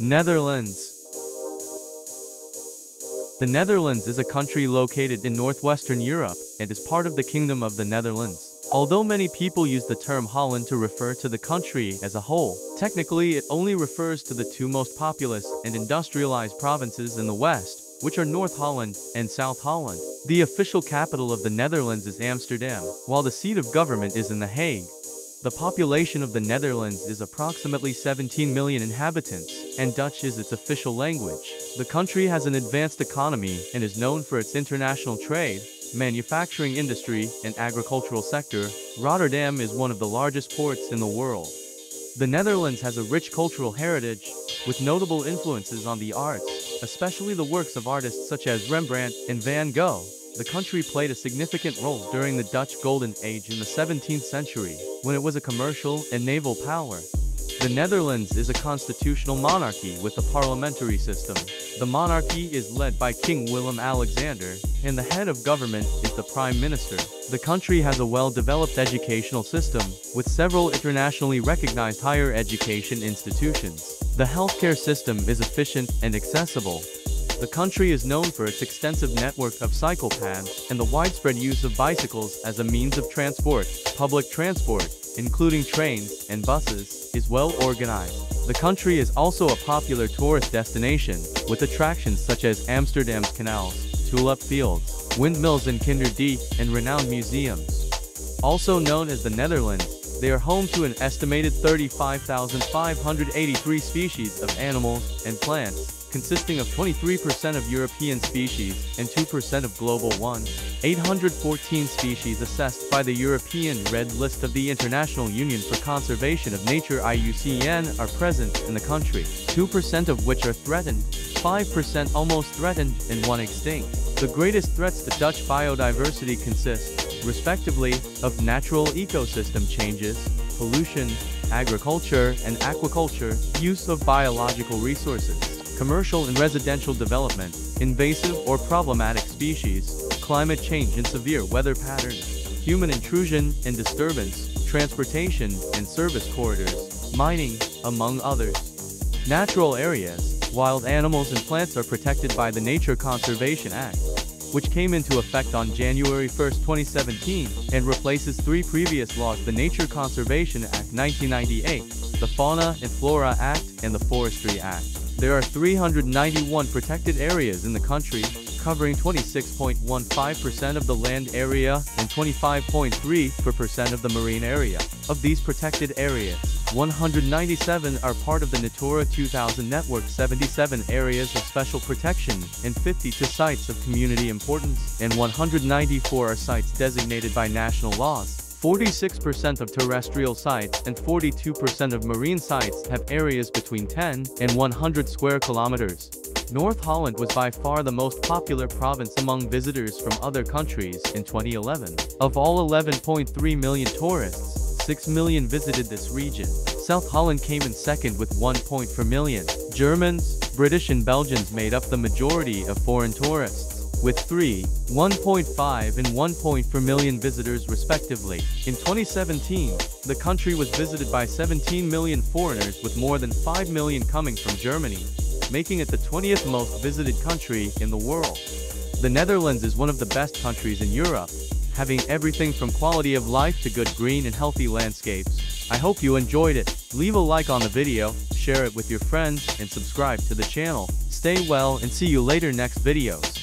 Netherlands. The Netherlands is a country located in northwestern Europe and is part of the Kingdom of the Netherlands. Although many people use the term Holland to refer to the country as a whole, technically it only refers to the two most populous and industrialized provinces in the West, which are North Holland and South Holland. The official capital of the Netherlands is Amsterdam, while the seat of government is in The Hague. The population of the Netherlands is approximately 17 million inhabitants, and Dutch is its official language. The country has an advanced economy and is known for its international trade, manufacturing industry, and agricultural sector. Rotterdam is one of the largest ports in the world. The Netherlands has a rich cultural heritage, with notable influences on the arts, especially the works of artists such as Rembrandt and Van Gogh. The country played a significant role during the Dutch Golden Age in the 17th century, when it was a commercial and naval power. The Netherlands is a constitutional monarchy with a parliamentary system. The monarchy is led by King Willem-Alexander, and the head of government is the Prime Minister. The country has a well-developed educational system, with several internationally recognized higher education institutions. The healthcare system is efficient and accessible. The country is known for its extensive network of cycle paths and the widespread use of bicycles as a means of transport. Public transport, including trains and buses, is well organized. The country is also a popular tourist destination, with attractions such as Amsterdam's canals, tulip fields, windmills in Kinderdijk, and renowned museums. Also known as the Netherlands, they are home to an estimated 35,583 species of animals and plants, consisting of 23% of European species and 2% of global ones. 814 species assessed by the European Red List of the International Union for Conservation of Nature (IUCN) are present in the country, 2% of which are threatened, 5% almost threatened, and 1% extinct. The greatest threats to Dutch biodiversity consist, respectively, of natural ecosystem changes, pollution, agriculture and aquaculture, use of biological resources, commercial and residential development, invasive or problematic species, climate change and severe weather patterns, human intrusion and disturbance, transportation and service corridors, mining, among others. Natural areas, wild animals and plants are protected by the Nature Conservation Act, which came into effect on January 1, 2017, and replaces three previous laws: the Nature Conservation Act 1998, the Fauna and Flora Act, and the Forestry Act. There are 391 protected areas in the country, covering 26.15% of the land area and 25.3% of the marine area. Of these protected areas, 197 are part of the Natura 2000 network, 77 areas of special protection, and 52 sites of community importance, and 194 are sites designated by national laws. 46% of terrestrial sites and 42% of marine sites have areas between 10 and 100 square kilometers. North Holland was by far the most popular province among visitors from other countries in 2011. Of all 11.3 million tourists, 6 million visited this region. South Holland came in second with 1.4 million. Germans, British and Belgians made up the majority of foreign tourists, with 3, 1.5 and 1.4 million visitors respectively. In 2017, the country was visited by 17 million foreigners, with more than 5 million coming from Germany, making it the 20th most visited country in the world. The Netherlands is one of the best countries in Europe, having everything from quality of life to good green and healthy landscapes. I hope you enjoyed it. Leave a like on the video, share it with your friends, and subscribe to the channel. Stay well and see you later next videos.